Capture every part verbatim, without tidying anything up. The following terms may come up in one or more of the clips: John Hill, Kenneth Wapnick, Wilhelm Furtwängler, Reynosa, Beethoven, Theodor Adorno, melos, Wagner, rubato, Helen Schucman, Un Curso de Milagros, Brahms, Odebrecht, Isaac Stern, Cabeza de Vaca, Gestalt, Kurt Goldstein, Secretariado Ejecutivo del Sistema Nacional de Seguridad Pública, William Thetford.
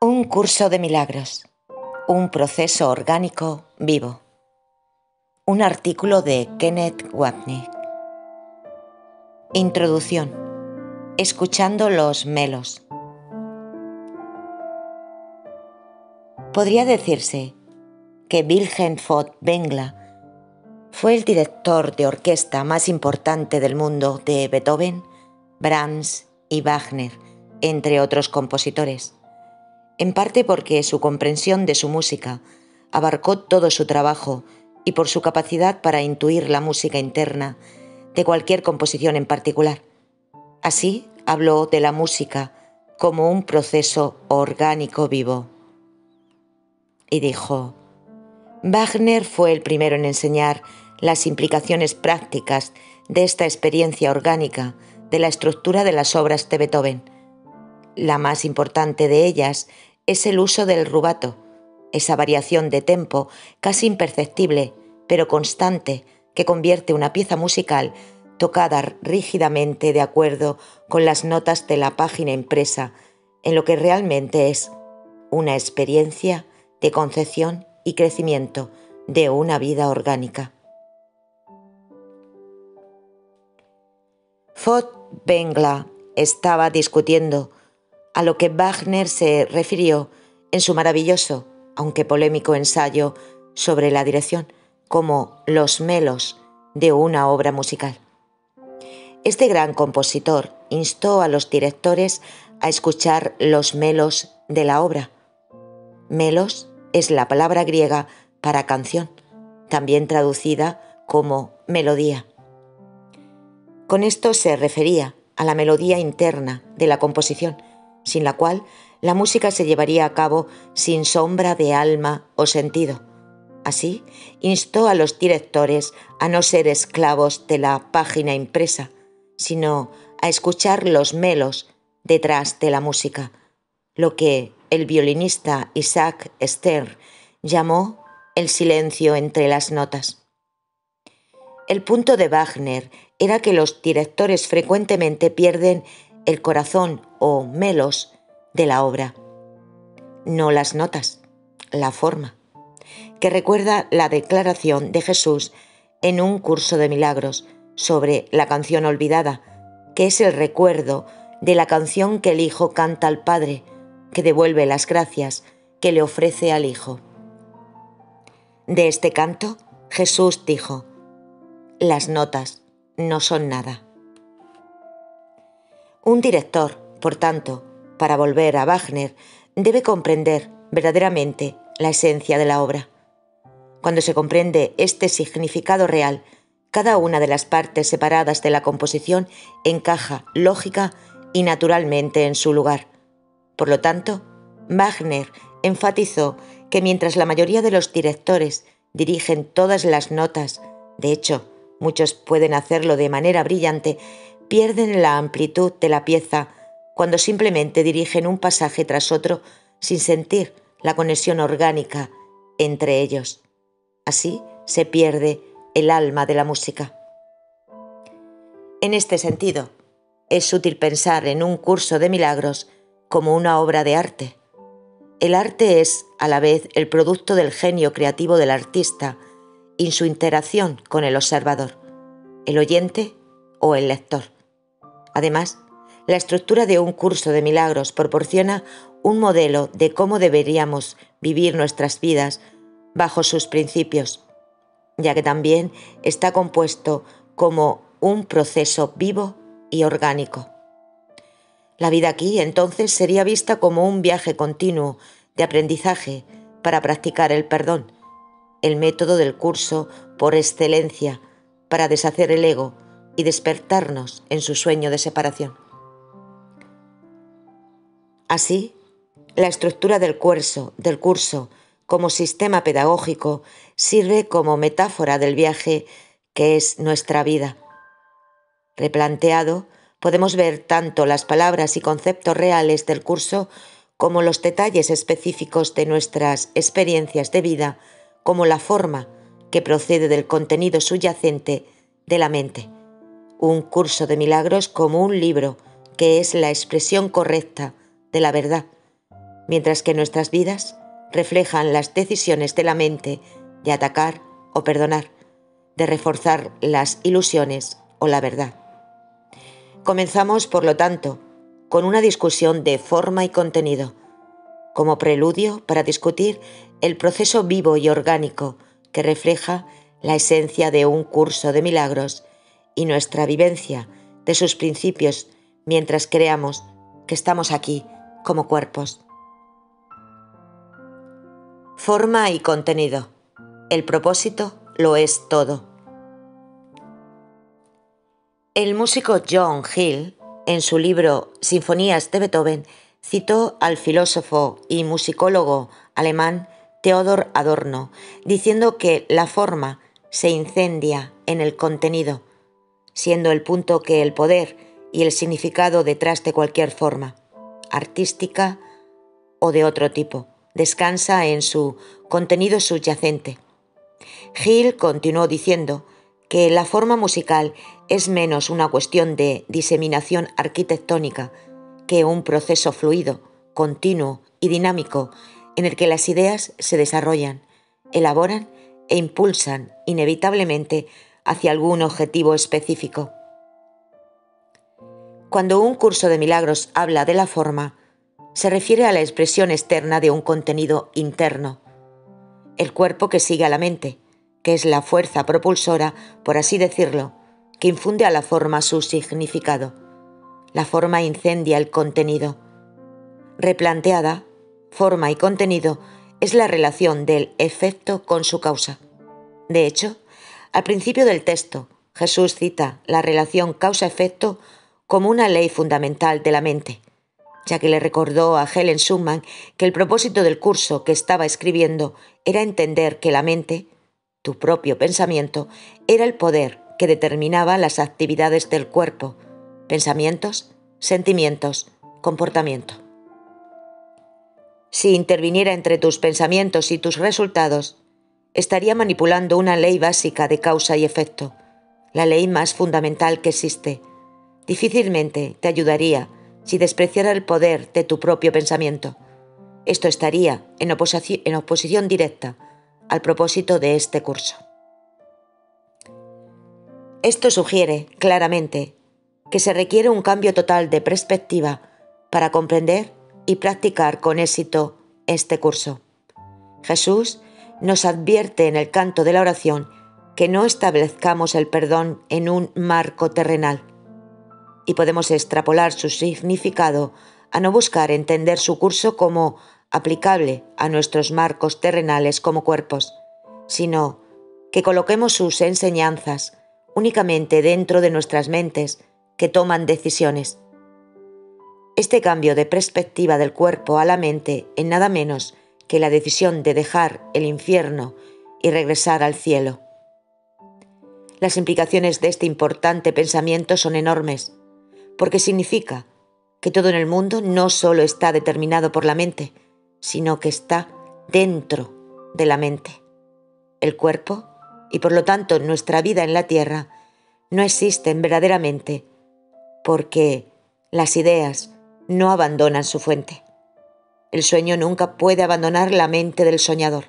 Un curso de milagros. Un proceso orgánico vivo. Un artículo de Kenneth Wapnick. Introducción. Escuchando los melos. Podría decirse que Wilhelm Furtwängler fue el director de orquesta más importante del mundo de Beethoven, Brahms y Wagner, entre otros compositores, en parte porque su comprensión de su música abarcó todo su trabajo y por su capacidad para intuir la música interna de cualquier composición en particular. Así habló de la música como un proceso orgánico vivo. Y dijo: Wagner fue el primero en enseñar las implicaciones prácticas de esta experiencia orgánica de la estructura de las obras de Beethoven. La más importante de ellas es el uso del rubato, esa variación de tempo casi imperceptible, pero constante, que convierte una pieza musical tocada rígidamente de acuerdo con las notas de la página impresa en lo que realmente es una experiencia de concepción y crecimiento de una vida orgánica. Furtwängler estaba discutiendo a lo que Wagner se refirió en su maravilloso, aunque polémico ensayo sobre la dirección, como los melos de una obra musical. Este gran compositor instó a los directores a escuchar los melos de la obra. Melos es la palabra griega para canción, también traducida como melodía. Con esto se refería a la melodía interna de la composición, sin la cual la música se llevaría a cabo sin sombra de alma o sentido. Así, instó a los directores a no ser esclavos de la página impresa, sino a escuchar los melos detrás de la música, lo que el violinista Isaac Stern llamó el silencio entre las notas. El punto de Wagner era que los directores frecuentemente pierden el corazón o melos de la obra, no las notas, la forma, que recuerda la declaración de Jesús en Un Curso de Milagros sobre la canción olvidada, que es el recuerdo de la canción que el Hijo canta al Padre, que devuelve las gracias que le ofrece al Hijo. De este canto, Jesús dijo: las notas no son nada. Un director, por tanto, para volver a Wagner, debe comprender verdaderamente la esencia de la obra. Cuando se comprende este significado real, cada una de las partes separadas de la composición encaja lógica y naturalmente en su lugar. Por lo tanto, Wagner enfatizó que mientras la mayoría de los directores dirigen todas las notas, de hecho, muchos pueden hacerlo de manera brillante, pierden la amplitud de la pieza cuando simplemente dirigen un pasaje tras otro sin sentir la conexión orgánica entre ellos. Así se pierde el alma de la música. En este sentido, es útil pensar en Un Curso de Milagros como una obra de arte. El arte es, a la vez, el producto del genio creativo del artista y su interacción con el observador, el oyente o el lector. Además, la estructura de Un Curso de Milagros proporciona un modelo de cómo deberíamos vivir nuestras vidas bajo sus principios, ya que también está compuesto como un proceso vivo y orgánico. La vida aquí, entonces, sería vista como un viaje continuo de aprendizaje para practicar el perdón, el método del curso por excelencia para deshacer el ego y despertarnos en su sueño de separación. Así, la estructura del curso, del curso como sistema pedagógico sirve como metáfora del viaje que es nuestra vida. Replanteado, podemos ver tanto las palabras y conceptos reales del curso como los detalles específicos de nuestras experiencias de vida, como la forma que procede del contenido subyacente de la mente. Un curso de milagros como un libro que es la expresión correcta de la verdad, mientras que nuestras vidas reflejan las decisiones de la mente de atacar o perdonar, de reforzar las ilusiones o la verdad. Comenzamos, por lo tanto, con una discusión de forma y contenido, como preludio para discutir el proceso vivo y orgánico que refleja la esencia de un curso de milagros y nuestra vivencia de sus principios mientras creamos que estamos aquí como cuerpos. Forma y contenido. El propósito lo es todo. El músico John Hill, en su libro Sinfonías de Beethoven, citó al filósofo y musicólogo alemán Theodor Adorno, diciendo que la forma se incendia en el contenido, siendo el punto que el poder y el significado detrás de cualquier forma, artística o de otro tipo, descansa en su contenido subyacente. Hill continuó diciendo que la forma musical es menos una cuestión de diseminación arquitectónica que un proceso fluido, continuo y dinámico en el que las ideas se desarrollan, elaboran e impulsan inevitablemente hacia algún objetivo específico. Cuando un curso de milagros habla de la forma, se refiere a la expresión externa de un contenido interno, el cuerpo que sigue a la mente, que es la fuerza propulsora, por así decirlo, que infunde a la forma su significado. La forma incendia el contenido. Replanteada, forma y contenido es la relación del efecto con su causa. De hecho, al principio del texto, Jesús cita la relación causa-efecto como una ley fundamental de la mente, ya que le recordó a Helen Schucman que el propósito del curso que estaba escribiendo era entender que la mente, tu propio pensamiento, era el poder que determinaba las actividades del cuerpo, pensamientos, sentimientos, comportamiento. Si interviniera entre tus pensamientos y tus resultados, estaría manipulando una ley básica de causa y efecto, la ley más fundamental que existe. Difícilmente te ayudaría si despreciara el poder de tu propio pensamiento. Esto estaría en oposición, en oposición directa al propósito de este curso. Esto sugiere claramente que se requiere un cambio total de perspectiva para comprender y practicar con éxito este curso. Jesús nos advierte en el canto de la oración que no establezcamos el perdón en un marco terrenal, y podemos extrapolar su significado a no buscar entender su curso como aplicable a nuestros marcos terrenales como cuerpos, sino que coloquemos sus enseñanzas únicamente dentro de nuestras mentes que toman decisiones. Este cambio de perspectiva del cuerpo a la mente es nada menos que la decisión de dejar el infierno y regresar al cielo. Las implicaciones de este importante pensamiento son enormes, porque significa que todo en el mundo no solo está determinado por la mente, sino que está dentro de la mente. El cuerpo, y por lo tanto nuestra vida en la tierra, no existen verdaderamente, porque las ideas no abandonan su fuente. El sueño nunca puede abandonar la mente del soñador.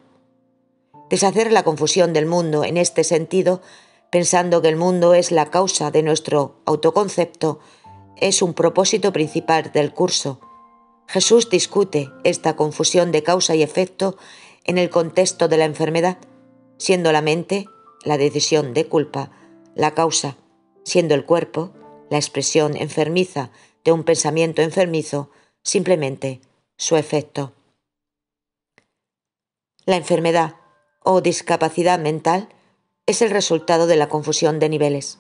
Deshacer la confusión del mundo en este sentido, pensando que el mundo es la causa de nuestro autoconcepto, es un propósito principal del curso. Jesús discute esta confusión de causa y efecto en el contexto de la enfermedad, siendo la mente la decisión de culpa, la causa, siendo el cuerpo la expresión enfermiza de un pensamiento enfermizo, simplemente su efecto. La enfermedad o discapacidad mental es el resultado de la confusión de niveles,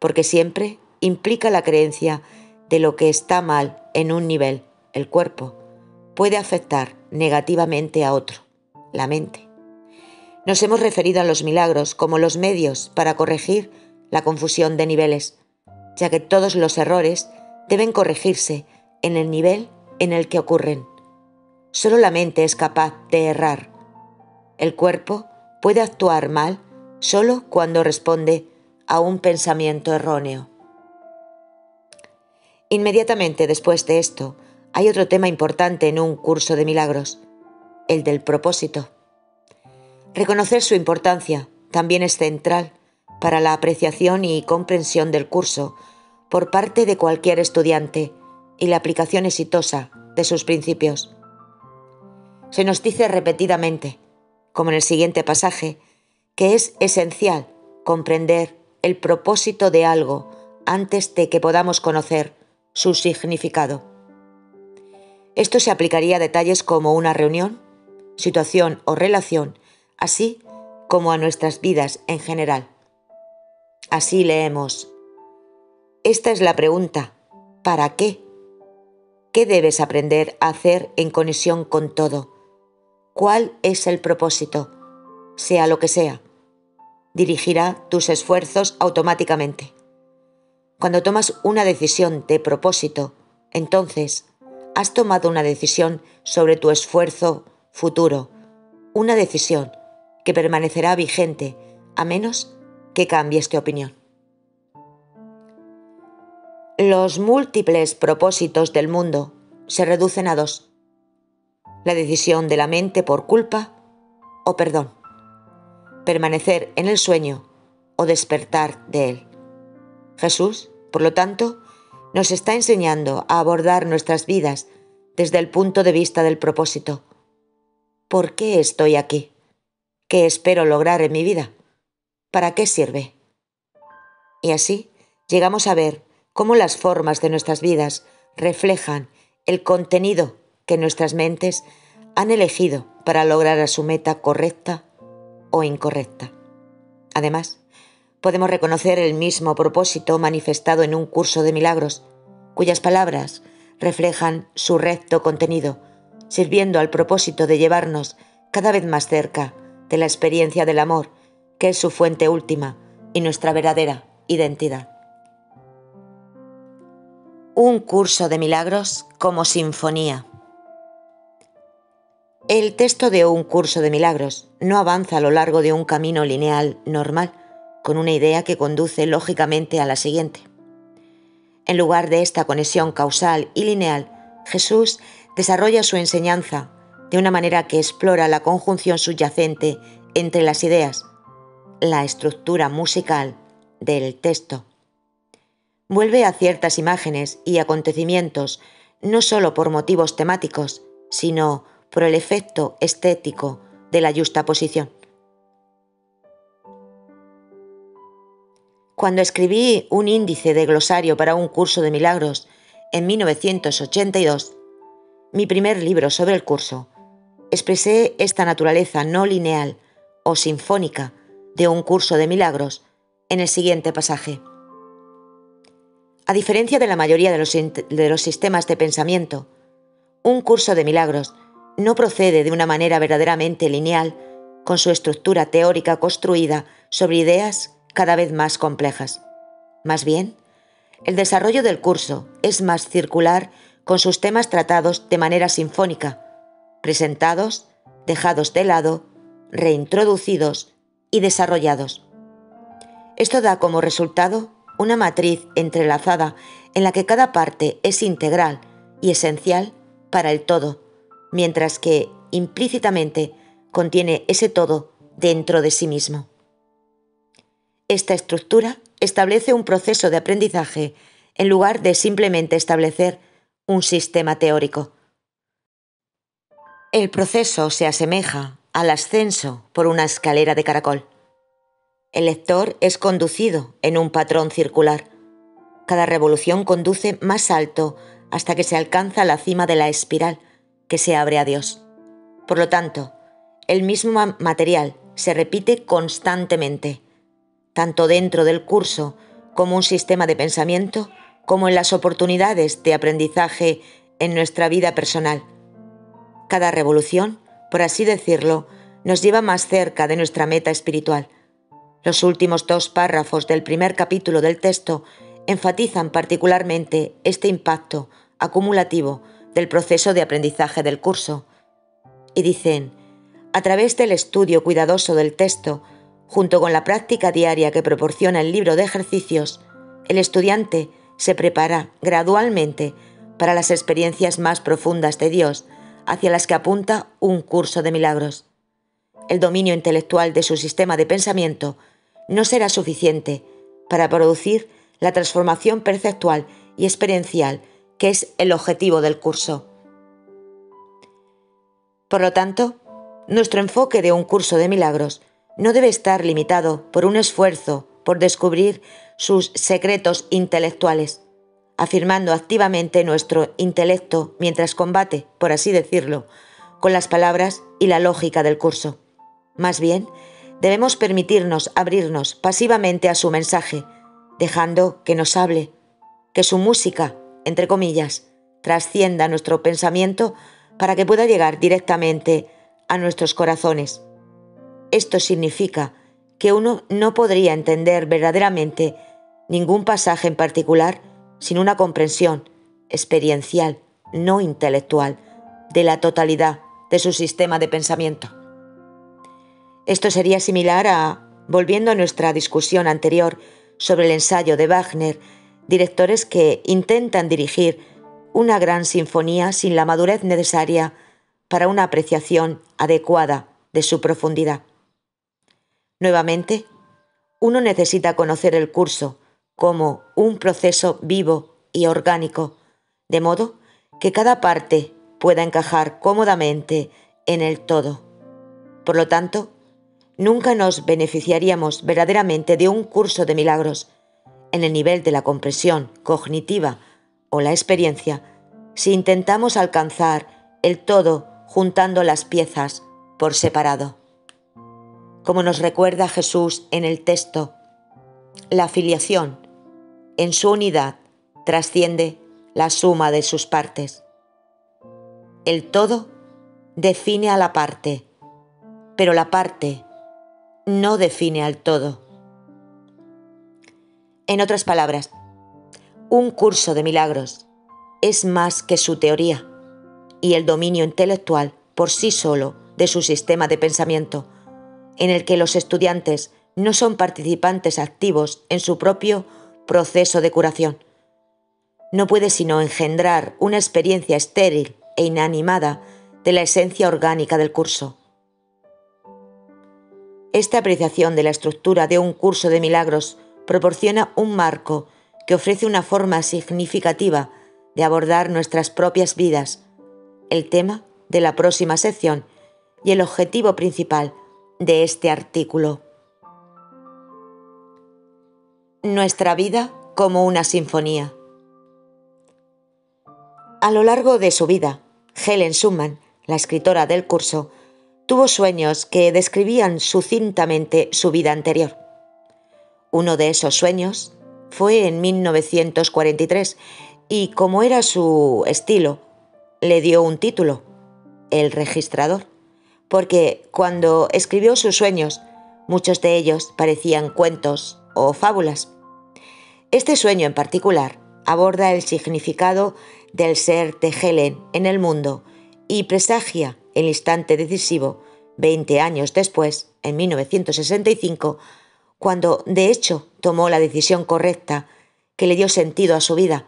porque siempre implica la creencia de lo que está mal en un nivel, el cuerpo, puede afectar negativamente a otro, la mente. Nos hemos referido a los milagros como los medios para corregir la confusión de niveles, ya que todos los errores deben corregirse en el nivel en el que ocurren. Solo la mente es capaz de errar. El cuerpo puede actuar mal solo cuando responde a un pensamiento erróneo. Inmediatamente después de esto, Hay otro tema importante en Un curso de milagros, el del propósito. Reconocer su importancia también es central para la apreciación y comprensión del curso por parte de cualquier estudiante y la aplicación exitosa de sus principios. Se nos dice repetidamente, como en el siguiente pasaje, que es esencial comprender el propósito de algo antes de que podamos conocer su significado. Esto se aplicaría a detalles como una reunión, situación o relación, así como a nuestras vidas en general. Así leemos. Esta es la pregunta: ¿para qué? ¿Qué debes aprender a hacer en conexión con todo? ¿Cuál es el propósito? Sea lo que sea, dirigirá tus esfuerzos automáticamente. Cuando tomas una decisión de propósito, entonces has tomado una decisión sobre tu esfuerzo futuro, una decisión que permanecerá vigente a menos que cambies de opinión. Los múltiples propósitos del mundo se reducen a dos: la decisión de la mente por culpa o perdón, permanecer en el sueño o despertar de él. Jesús, por lo tanto, nos está enseñando a abordar nuestras vidas desde el punto de vista del propósito. ¿Por qué estoy aquí? ¿Qué espero lograr en mi vida? ¿Para qué sirve? Y así llegamos a ver cómo las formas de nuestras vidas reflejan el contenido que nuestras mentes han elegido para lograr a su meta correcta o incorrecta. Además, podemos reconocer el mismo propósito manifestado en Un curso de milagros, cuyas palabras reflejan su recto contenido, sirviendo al propósito de llevarnos cada vez más cerca de la experiencia del amor, que es su fuente última y nuestra verdadera identidad. Un curso de milagros como sinfonía. El texto de Un curso de milagros no avanza a lo largo de un camino lineal normal, con una idea que conduce lógicamente a la siguiente. En lugar de esta conexión causal y lineal, Jesús desarrolla su enseñanza de una manera que explora la conjunción subyacente entre las ideas, la estructura musical del texto. Vuelve a ciertas imágenes y acontecimientos no solo por motivos temáticos, sino por el efecto estético de la yuxtaposición. Cuando escribí un índice de glosario para Un curso de milagros en mil novecientos ochenta y dos, mi primer libro sobre el curso, expresé esta naturaleza no lineal o sinfónica de Un curso de milagros en el siguiente pasaje. A diferencia de la mayoría de los, de los sistemas de pensamiento, Un curso de milagros no procede de una manera verdaderamente lineal con su estructura teórica construida sobre ideas cada vez más complejas. Más bien, el desarrollo del curso es más circular, con sus temas tratados de manera sinfónica, presentados, dejados de lado, reintroducidos y desarrollados. Esto da como resultado una matriz entrelazada en la que cada parte es integral y esencial para el todo, mientras que implícitamente contiene ese todo dentro de sí mismo. Esta estructura establece un proceso de aprendizaje en lugar de simplemente establecer un sistema teórico. El proceso se asemeja al ascenso por una escalera de caracol. El lector es conducido en un patrón circular. Cada revolución conduce más alto hasta que se alcanza la cima de la espiral que se abre a Dios. Por lo tanto, el mismo material se repite constantemente, tanto dentro del curso como un sistema de pensamiento, como en las oportunidades de aprendizaje en nuestra vida personal. Cada revolución, por así decirlo, nos lleva más cerca de nuestra meta espiritual. Los últimos dos párrafos del primer capítulo del texto enfatizan particularmente este impacto acumulativo del proceso de aprendizaje del curso. Y dicen: a través del estudio cuidadoso del texto, junto con la práctica diaria que proporciona el libro de ejercicios, el estudiante se prepara gradualmente para las experiencias más profundas de Dios, hacia las que apunta Un Curso de Milagros. El dominio intelectual de su sistema de pensamiento no será suficiente para producir la transformación perceptual y experiencial que es el objetivo del curso. Por lo tanto, nuestro enfoque de Un Curso de Milagros no debe estar limitado por un esfuerzo por descubrir sus secretos intelectuales, afirmando activamente nuestro intelecto mientras combate, por así decirlo, con las palabras y la lógica del curso. Más bien, debemos permitirnos abrirnos pasivamente a su mensaje, dejando que nos hable, que su música, entre comillas, trascienda nuestro pensamiento para que pueda llegar directamente a nuestros corazones. Esto significa que uno no podría entender verdaderamente ningún pasaje en particular sin una comprensión experiencial, no intelectual, de la totalidad de su sistema de pensamiento. Esto sería similar a, volviendo a nuestra discusión anterior sobre el ensayo de Wagner, directores que intentan dirigir una gran sinfonía sin la madurez necesaria para una apreciación adecuada de su profundidad. Nuevamente, uno necesita conocer el curso como un proceso vivo y orgánico, de modo que cada parte pueda encajar cómodamente en el todo. Por lo tanto, nunca nos beneficiaríamos verdaderamente de un curso de milagros en el nivel de la comprensión cognitiva o la experiencia si intentamos alcanzar el todo juntando las piezas por separado. Como nos recuerda Jesús en el texto, la filiación en su unidad trasciende la suma de sus partes. El todo define a la parte, pero la parte no define al todo. En otras palabras, un curso de milagros es más que su teoría y el dominio intelectual por sí solo de su sistema de pensamiento, en el que los estudiantes no son participantes activos en su propio proceso de curación. No puede sino engendrar una experiencia estéril e inanimada de la esencia orgánica del curso. Esta apreciación de la estructura de un curso de milagros proporciona un marco que ofrece una forma significativa de abordar nuestras propias vidas, el tema de la próxima sección y el objetivo principal de este artículo. Nuestra vida como una sinfonía. A lo largo de su vida, Helen Schucman, la escritora del curso, tuvo sueños que describían sucintamente su vida anterior. Uno de esos sueños fue en mil novecientos cuarenta y tres y, como era su estilo, le dio un título, El Registrador, porque cuando escribió sus sueños, muchos de ellos parecían cuentos o fábulas. Este sueño en particular aborda el significado del ser de Helen en el mundo y presagia el instante decisivo, veinte años después, en mil novecientos sesenta y cinco, cuando de hecho tomó la decisión correcta que le dio sentido a su vida,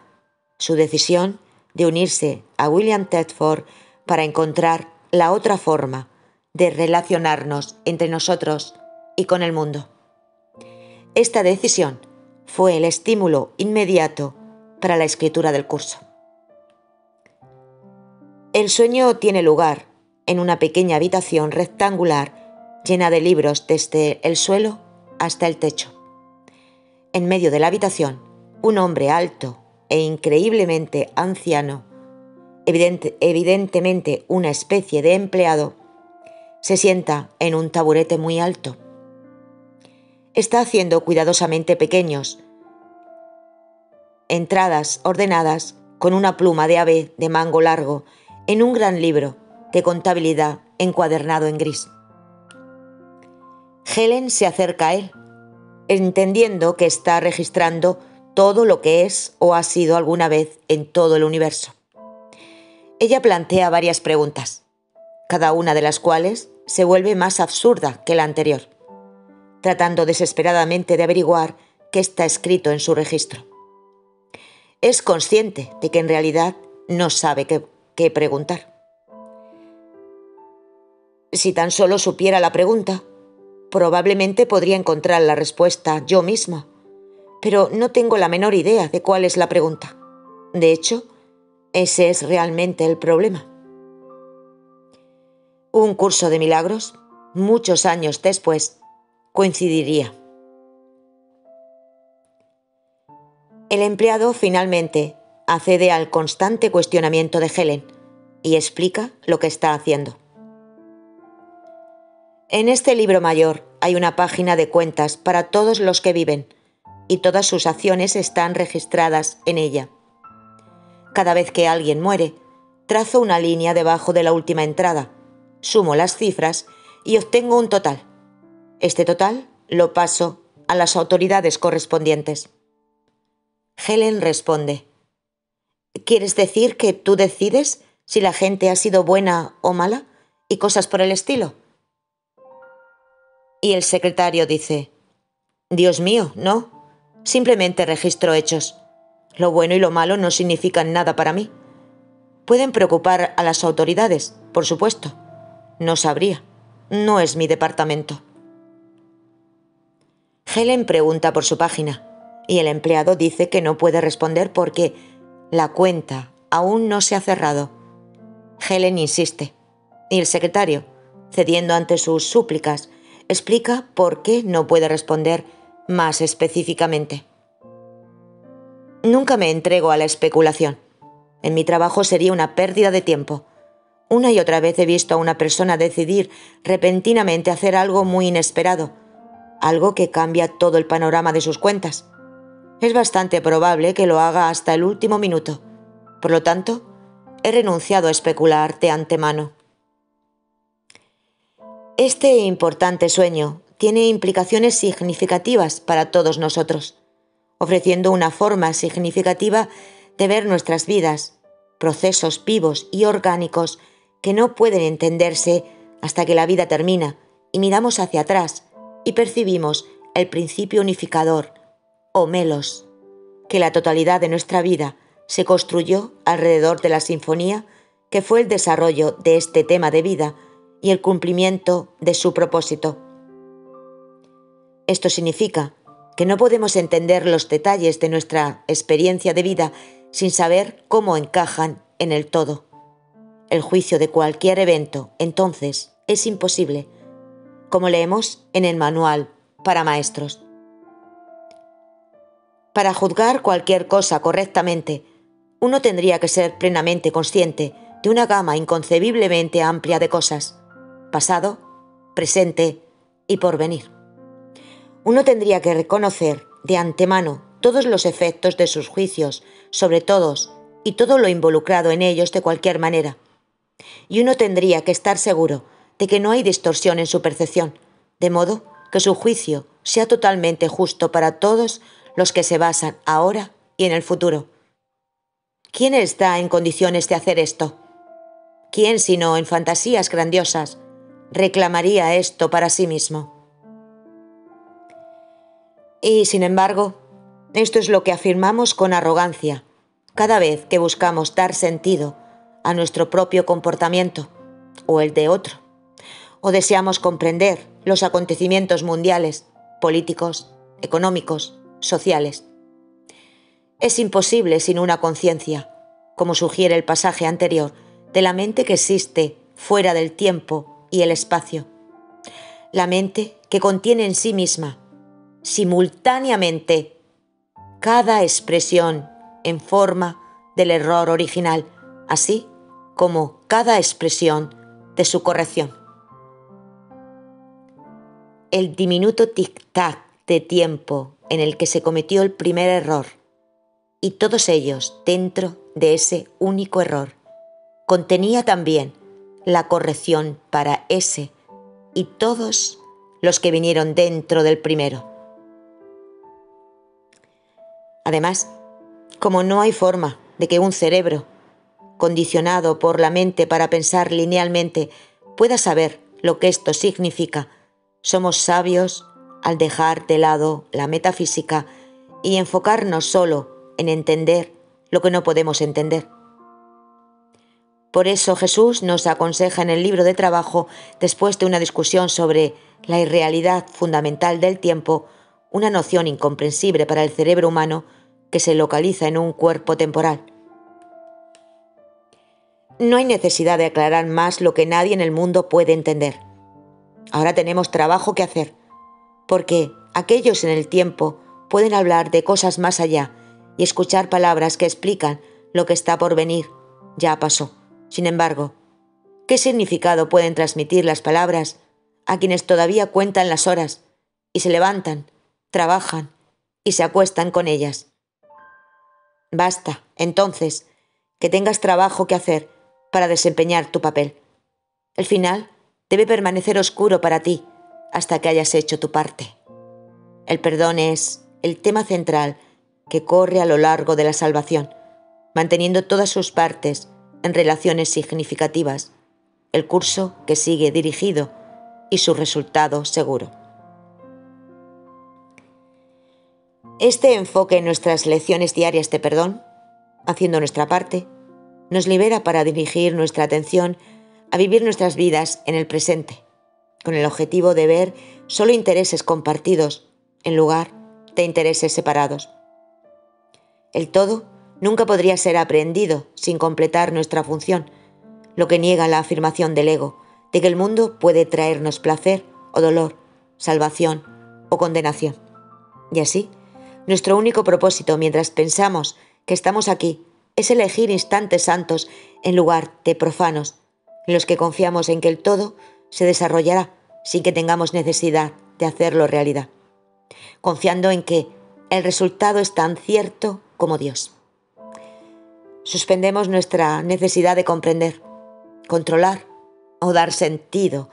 su decisión de unirse a William Thetford para encontrar la otra forma de relacionarnos entre nosotros y con el mundo. Esta decisión fue el estímulo inmediato para la escritura del curso. El sueño tiene lugar en una pequeña habitación rectangular llena de libros desde el suelo hasta el techo. En medio de la habitación, un hombre alto e increíblemente anciano, evidente, evidentemente una especie de empleado, se sienta en un taburete muy alto. Está haciendo cuidadosamente pequeños entradas ordenadas con una pluma de ave de mango largo en un gran libro de contabilidad encuadernado en gris. Helen se acerca a él, entendiendo que está registrando todo lo que es o ha sido alguna vez en todo el universo. Ella plantea varias preguntas, cada una de las cuales se vuelve más absurda que la anterior, tratando desesperadamente de averiguar qué está escrito en su registro. Es consciente de que en realidad no sabe qué, qué preguntar. Si tan solo supiera la pregunta, probablemente podría encontrar la respuesta yo misma, pero no tengo la menor idea de cuál es la pregunta. De hecho, ese es realmente el problema. Un curso de milagros, muchos años después, coincidiría. El empleado finalmente accede al constante cuestionamiento de Helen y explica lo que está haciendo. En este libro mayor hay una página de cuentas para todos los que viven y todas sus acciones están registradas en ella. Cada vez que alguien muere, trazo una línea debajo de la última entrada, sumo las cifras y obtengo un total. Este total lo paso a las autoridades correspondientes. Helen responde: ¿Quieres decir que tú decides si la gente ha sido buena o mala y cosas por el estilo? Y el secretario dice: Dios mío, no. Simplemente registro hechos. Lo bueno y lo malo no significan nada para mí. Pueden preocupar a las autoridades, por supuesto. No sabría. No es mi departamento. Helen pregunta por su página y el empleado dice que no puede responder porque la cuenta aún no se ha cerrado. Helen insiste y el secretario, cediendo ante sus súplicas, explica por qué no puede responder más específicamente. Nunca me entrego a la especulación. En mi trabajo sería una pérdida de tiempo. Una y otra vez he visto a una persona decidir repentinamente hacer algo muy inesperado, algo que cambia todo el panorama de sus cuentas. Es bastante probable que lo haga hasta el último minuto. Por lo tanto, he renunciado a especular de antemano. Este importante sueño tiene implicaciones significativas para todos nosotros, ofreciendo una forma significativa de ver nuestras vidas, procesos vivos y orgánicos que no pueden entenderse hasta que la vida termina y miramos hacia atrás y percibimos el principio unificador, o melos, que la totalidad de nuestra vida se construyó alrededor de la sinfonía que fue el desarrollo de este tema de vida y el cumplimiento de su propósito. Esto significa que no podemos entender los detalles de nuestra experiencia de vida sin saber cómo encajan en el todo. El juicio de cualquier evento, entonces, es imposible, como leemos en el Manual para Maestros. Para juzgar cualquier cosa correctamente, uno tendría que ser plenamente consciente de una gama inconcebiblemente amplia de cosas. Pasado, presente y porvenir. Uno tendría que reconocer de antemano todos los efectos de sus juicios, sobre todos, y todo lo involucrado en ellos de cualquier manera. Y uno tendría que estar seguro de que no hay distorsión en su percepción, de modo que su juicio sea totalmente justo para todos los que se basan ahora y en el futuro. ¿Quién está en condiciones de hacer esto? ¿Quién, sino en fantasías grandiosas, reclamaría esto para sí mismo? Y, sin embargo, esto es lo que afirmamos con arrogancia cada vez que buscamos dar sentido a nuestro propio comportamiento o el de otro, o deseamos comprender los acontecimientos mundiales, políticos, económicos, sociales. Es imposible sin una conciencia, como sugiere el pasaje anterior, de la mente que existe fuera del tiempo y el espacio. La mente que contiene en sí misma, simultáneamente, cada expresión en forma del error original, así como cada expresión de su corrección. El diminuto tic-tac de tiempo en el que se cometió el primer error, y todos ellos dentro de ese único error, contenía también la corrección para ese y todos los que vinieron dentro del primero. Además, como no hay forma de que un cerebro, condicionado por la mente para pensar linealmente, pueda saber lo que esto significa, somos sabios al dejar de lado la metafísica y enfocarnos solo en entender lo que no podemos entender. Por eso Jesús nos aconseja en el libro de trabajo, después de una discusión sobre la irrealidad fundamental del tiempo, una noción incomprensible para el cerebro humano que se localiza en un cuerpo temporal. No hay necesidad de aclarar más lo que nadie en el mundo puede entender. Ahora tenemos trabajo que hacer, porque aquellos en el tiempo pueden hablar de cosas más allá y escuchar palabras que explican lo que está por venir, ya pasó. Sin embargo, ¿qué significado pueden transmitir las palabras a quienes todavía cuentan las horas y se levantan, trabajan y se acuestan con ellas? Basta, entonces, que tengas trabajo que hacer para desempeñar tu papel. El final debe permanecer oscuro para ti hasta que hayas hecho tu parte. El perdón es el tema central que corre a lo largo de la salvación, manteniendo todas sus partes en relaciones significativas, el curso que sigue dirigido y su resultado seguro. Este enfoque en nuestras lecciones diarias de perdón, haciendo nuestra parte, nos libera para dirigir nuestra atención a vivir nuestras vidas en el presente, con el objetivo de ver solo intereses compartidos en lugar de intereses separados. El todo nunca podría ser aprehendido sin completar nuestra función, lo que niega la afirmación del ego de que el mundo puede traernos placer o dolor, salvación o condenación. Y así, nuestro único propósito mientras pensamos que estamos aquí es elegir instantes santos en lugar de profanos, en los que confiamos en que el todo se desarrollará sin que tengamos necesidad de hacerlo realidad, confiando en que el resultado es tan cierto como Dios. Suspendemos nuestra necesidad de comprender, controlar o dar sentido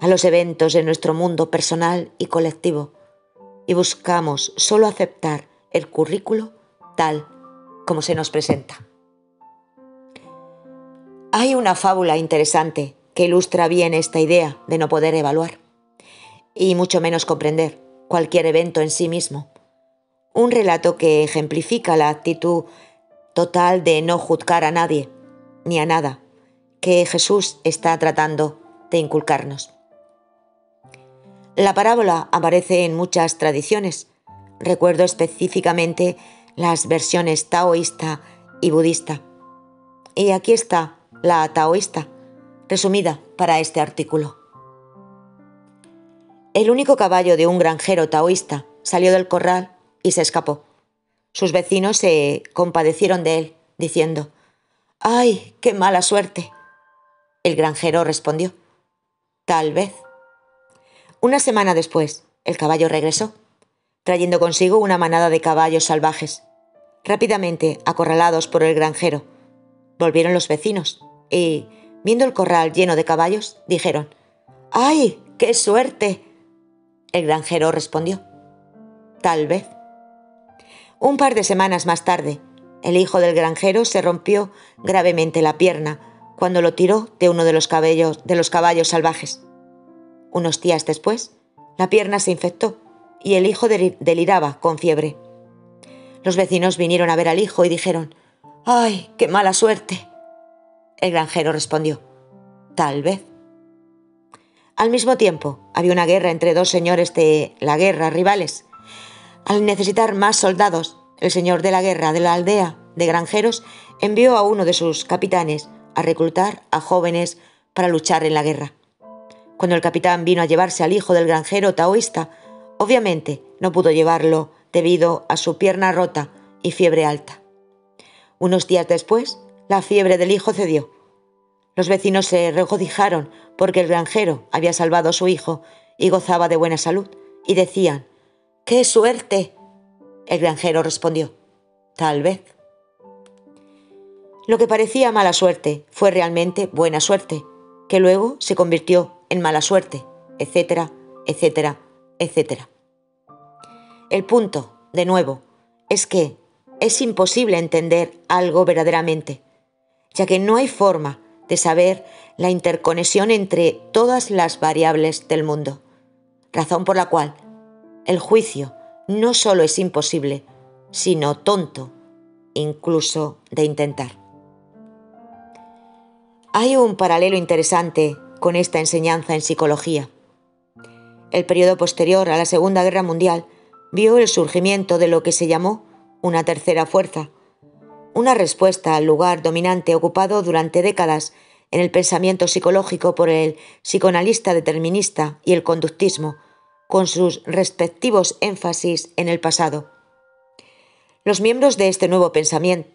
a los eventos de nuestro mundo personal y colectivo, y buscamos solo aceptar el currículo tal como se nos presenta. Hay una fábula interesante que ilustra bien esta idea de no poder evaluar, y mucho menos comprender, cualquier evento en sí mismo. Un relato que ejemplifica la actitud total de no juzgar a nadie, ni a nada, que Jesús está tratando de inculcarnos. La parábola aparece en muchas tradiciones. Recuerdo específicamente las versiones taoísta y budista. Y aquí está la taoísta, resumida para este artículo. El único caballo de un granjero taoísta salió del corral y se escapó. Sus vecinos se compadecieron de él, diciendo, «¡Ay, qué mala suerte!». El granjero respondió, «Tal vez». Una semana después, el caballo regresó, trayendo consigo una manada de caballos salvajes. Rápidamente acorralados por el granjero, volvieron los vecinos y, viendo el corral lleno de caballos, dijeron, «¡Ay, qué suerte!». El granjero respondió, «Tal vez». Un par de semanas más tarde, el hijo del granjero se rompió gravemente la pierna cuando lo tiró de uno de los caballos, de los caballos salvajes. Unos días después, la pierna se infectó y el hijo deliraba con fiebre. Los vecinos vinieron a ver al hijo y dijeron, «¡Ay, qué mala suerte!». El granjero respondió, «Tal vez». Al mismo tiempo, había una guerra entre dos señores de la guerra, rivales. Al necesitar más soldados, el señor de la guerra de la aldea de granjeros envió a uno de sus capitanes a reclutar a jóvenes para luchar en la guerra. Cuando el capitán vino a llevarse al hijo del granjero taoísta, obviamente no pudo llevarlo debido a su pierna rota y fiebre alta. Unos días después, la fiebre del hijo cedió. Los vecinos se regocijaron porque el granjero había salvado a su hijo y gozaba de buena salud, y decían, «¡Qué suerte!». El granjero respondió, «Tal vez». Lo que parecía mala suerte fue realmente buena suerte, que luego se convirtió en mala suerte, etcétera, etcétera, etcétera. El punto, de nuevo, es que es imposible entender algo verdaderamente, ya que no hay forma de saber la interconexión entre todas las variables del mundo, razón por la cual el juicio no solo es imposible, sino tonto, incluso de intentar. Hay un paralelo interesante con esta enseñanza en psicología. El periodo posterior a la Segunda Guerra Mundial vio el surgimiento de lo que se llamó una tercera fuerza, una respuesta al lugar dominante ocupado durante décadas en el pensamiento psicológico por el psicoanalista determinista y el conductismo, con sus respectivos énfasis en el pasado. Los miembros de este nuevo pensamiento,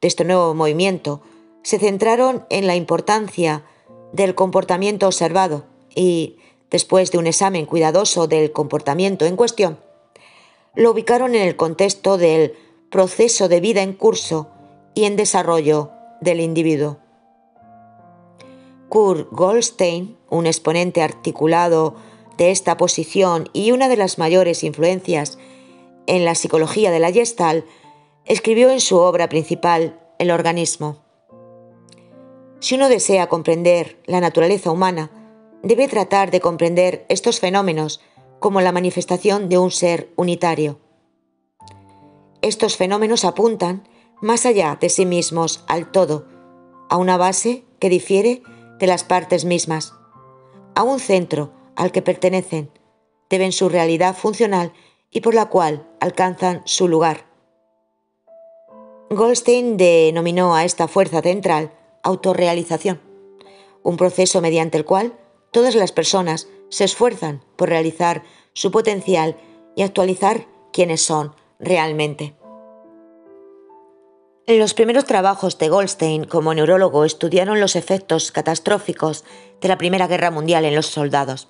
de este nuevo movimiento, se centraron en la importancia del comportamiento observado y, después de un examen cuidadoso del comportamiento en cuestión, lo ubicaron en el contexto del proceso de vida en curso y en desarrollo del individuo. Kurt Goldstein, un exponente articulado de esta posición y una de las mayores influencias en la psicología de la Gestalt, escribió en su obra principal El organismo: si uno desea comprender la naturaleza humana, debe tratar de comprender estos fenómenos como la manifestación de un ser unitario. Estos fenómenos apuntan, más allá de sí mismos, al todo, a una base que difiere de las partes mismas, a un centro al que pertenecen, deben su realidad funcional y por la cual alcanzan su lugar. Goldstein denominó a esta fuerza central autorrealización, un proceso mediante el cual todas las personas se esfuerzan por realizar su potencial y actualizar quiénes son realmente. En los primeros trabajos de Goldstein como neurólogo estudiaron los efectos catastróficos de la Primera Guerra Mundial en los soldados.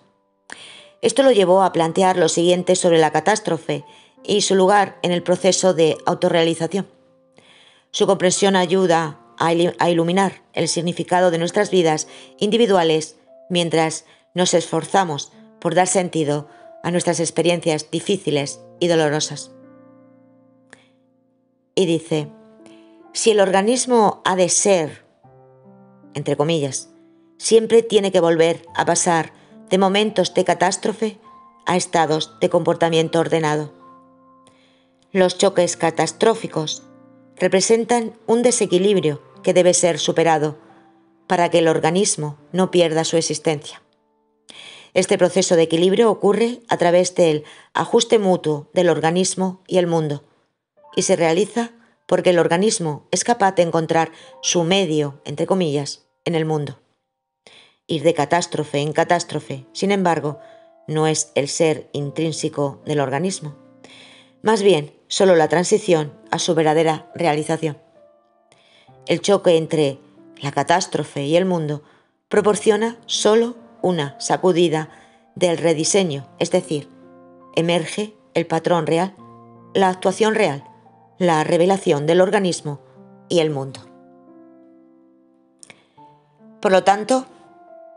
Esto lo llevó a plantear lo siguiente sobre la catástrofe y su lugar en el proceso de autorrealización. Su comprensión ayuda a iluminar el significado de nuestras vidas individuales mientras nos esforzamos por dar sentido a nuestras experiencias difíciles y dolorosas. Y dice: si el organismo ha de ser, entre comillas, siempre tiene que volver a pasar de momentos de catástrofe a estados de comportamiento ordenado. Los choques catastróficos representan un desequilibrio que debe ser superado para que el organismo no pierda su existencia. Este proceso de equilibrio ocurre a través del ajuste mutuo del organismo y el mundo, y se realiza porque el organismo es capaz de encontrar su medio, entre comillas, en el mundo. Ir de catástrofe en catástrofe, sin embargo, no es el ser intrínseco del organismo, más bien solo la transición a su verdadera realización. El choque entre la catástrofe y el mundo proporciona solo una sacudida del rediseño, es decir, emerge el patrón real, la actuación real, la revelación del organismo y el mundo. Por lo tanto,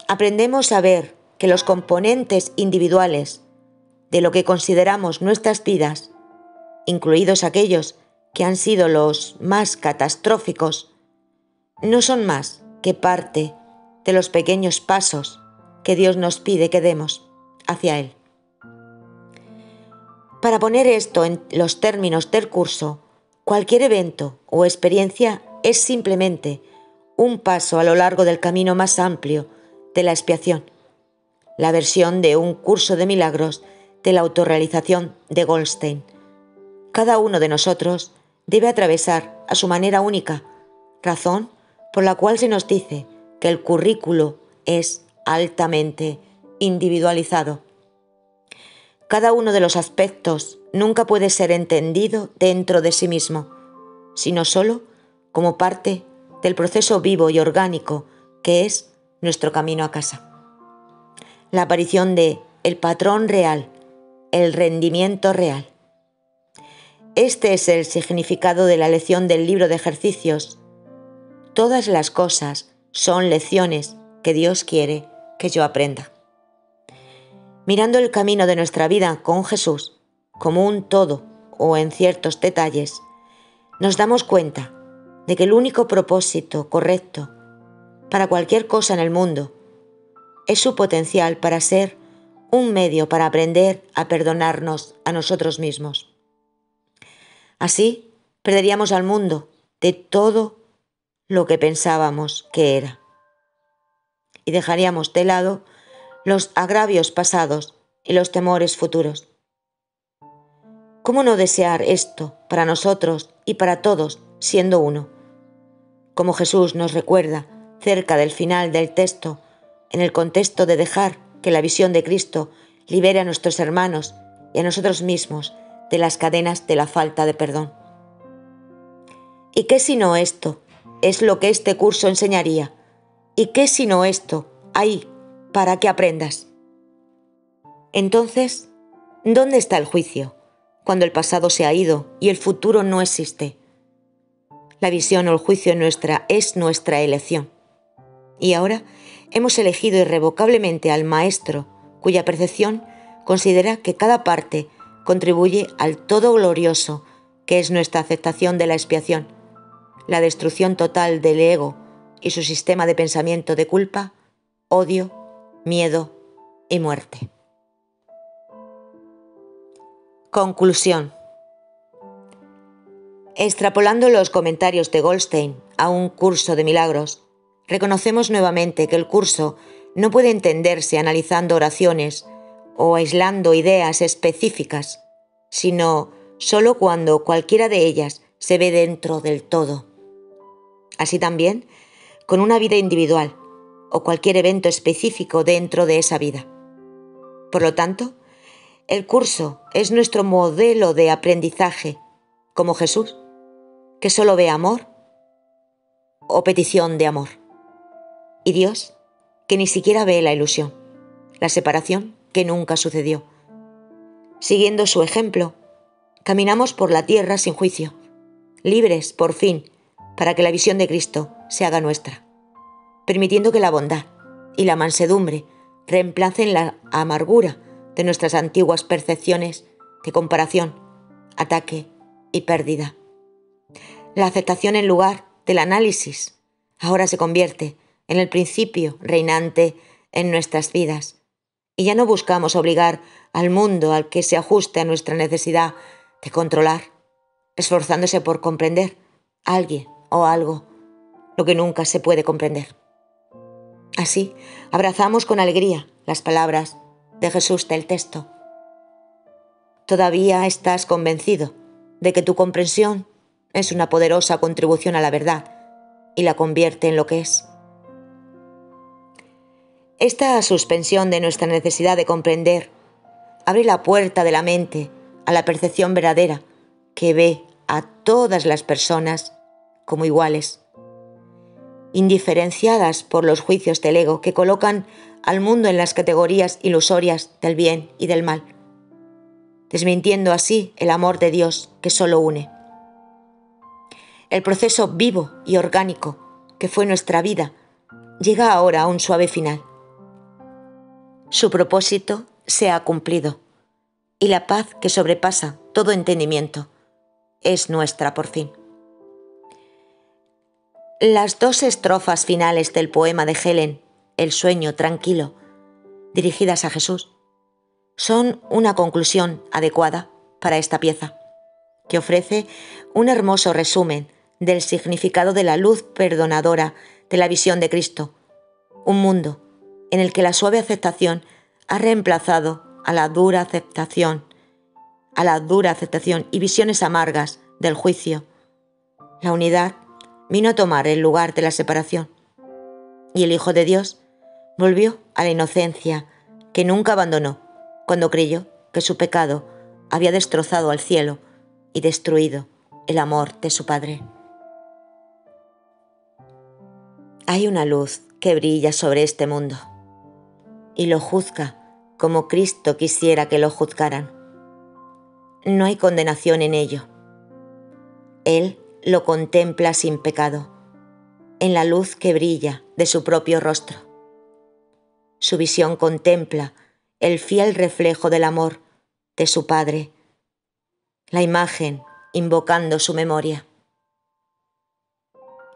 aprendemos a ver que los componentes individuales de lo que consideramos nuestras vidas, incluidos aquellos que han sido los más catastróficos, no son más que parte de los pequeños pasos que Dios nos pide que demos hacia Él. Para poner esto en los términos del curso, cualquier evento o experiencia es simplemente un paso a lo largo del camino más amplio de la expiación, la versión de Un curso de milagros de la autorrealización de Goldstein. Cada uno de nosotros debe atravesar a su manera única, razón por la cual se nos dice que el currículo es altamente individualizado. Cada uno de los aspectos nunca puede ser entendido dentro de sí mismo, sino solo como parte del proceso vivo y orgánico que es nuestro camino a casa. La aparición de el patrón real, el rendimiento real. Este es el significado de la lección del libro de ejercicios. Todas las cosas son lecciones que Dios quiere que yo aprenda. Mirando el camino de nuestra vida con Jesús como un todo o en ciertos detalles, nos damos cuenta de que el único propósito correcto para cualquier cosa en el mundo es su potencial para ser un medio para aprender a perdonarnos a nosotros mismos. Así perderíamos al mundo de todo lo que pensábamos que era. y dejaríamos de lado los agravios pasados y los temores futuros. ¿Cómo no desear esto para nosotros y para todos siendo uno? Como Jesús nos recuerda cerca del final del texto, en el contexto de dejar que la visión de Cristo libere a nuestros hermanos y a nosotros mismos de las cadenas de la falta de perdón. ¿Y qué si no esto es lo que este curso enseñaría? ¿Y qué si no esto ahí para que aprendas? Entonces, ¿dónde está el juicio cuando el pasado se ha ido y el futuro no existe? La visión o el juicio nuestra es nuestra elección. Y ahora hemos elegido irrevocablemente al Maestro, cuya percepción considera que cada parte contribuye al todo glorioso que es nuestra aceptación de la expiación, la destrucción total del ego y su sistema de pensamiento de culpa, odio, miedo y muerte. Conclusión. Extrapolando los comentarios de Goldstein a Un curso de milagros, reconocemos nuevamente que el curso no puede entenderse analizando oraciones o aislando ideas específicas, sino solo cuando cualquiera de ellas se ve dentro del todo. Así también, con una vida individual o cualquier evento específico dentro de esa vida. Por lo tanto, el curso es nuestro modelo de aprendizaje, como Jesús, que solo ve amor o petición de amor. Y Dios, que ni siquiera ve la ilusión, la separación que nunca sucedió. Siguiendo su ejemplo, caminamos por la tierra sin juicio, libres, por fin, para que la visión de Cristo se haga nuestra, permitiendo que la bondad y la mansedumbre reemplacen la amargura de nuestras antiguas percepciones de comparación, ataque y pérdida. La aceptación en lugar del análisis ahora se convierte en el principio reinante en nuestras vidas, y ya no buscamos obligar al mundo al que se ajuste a nuestra necesidad de controlar, esforzándose por comprender a alguien o algo, lo que nunca se puede comprender. Así, abrazamos con alegría las palabras de Jesús del texto. Todavía estás convencido de que tu comprensión es una poderosa contribución a la verdad y la convierte en lo que es. Esta suspensión de nuestra necesidad de comprender abre la puerta de la mente a la percepción verdadera que ve a todas las personas como iguales, indiferenciadas por los juicios del ego que colocan al mundo en las categorías ilusorias del bien y del mal, desmintiendo así el amor de Dios que solo une. El proceso vivo y orgánico que fue nuestra vida llega ahora a un suave final. Su propósito se ha cumplido y la paz que sobrepasa todo entendimiento es nuestra por fin. Las dos estrofas finales del poema de Helen, El sueño tranquilo, dirigidas a Jesús, son una conclusión adecuada para esta pieza, que ofrece un hermoso resumen del significado de la luz perdonadora de la visión de Cristo, un mundo en el que la suave aceptación ha reemplazado a la dura aceptación, a la dura aceptación y visiones amargas del juicio. La unidad vino a tomar el lugar de la separación, y el Hijo de Dios volvió a la inocencia que nunca abandonó cuando creyó que su pecado había destrozado al cielo y destruido el amor de su Padre. Hay una luz que brilla sobre este mundo, y lo juzga como Cristo quisiera que lo juzgaran. No hay condenación en ello. Él lo contempla sin pecado, en la luz que brilla de su propio rostro. Su visión contempla el fiel reflejo del amor de su Padre, la imagen invocando su memoria.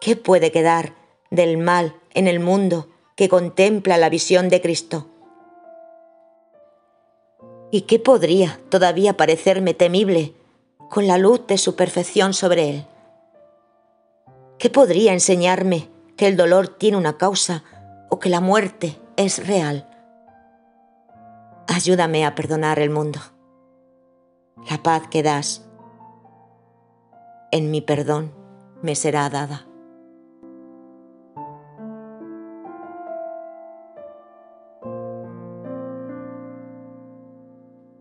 ¿Qué puede quedar del mal en el mundo que contempla la visión de Cristo? ¿Y qué podría todavía parecerme temible con la luz de su perfección sobre él? ¿Qué podría enseñarme que el dolor tiene una causa o que la muerte es real. Ayúdame a perdonar el mundo. La paz que das, en mi perdón me será dada.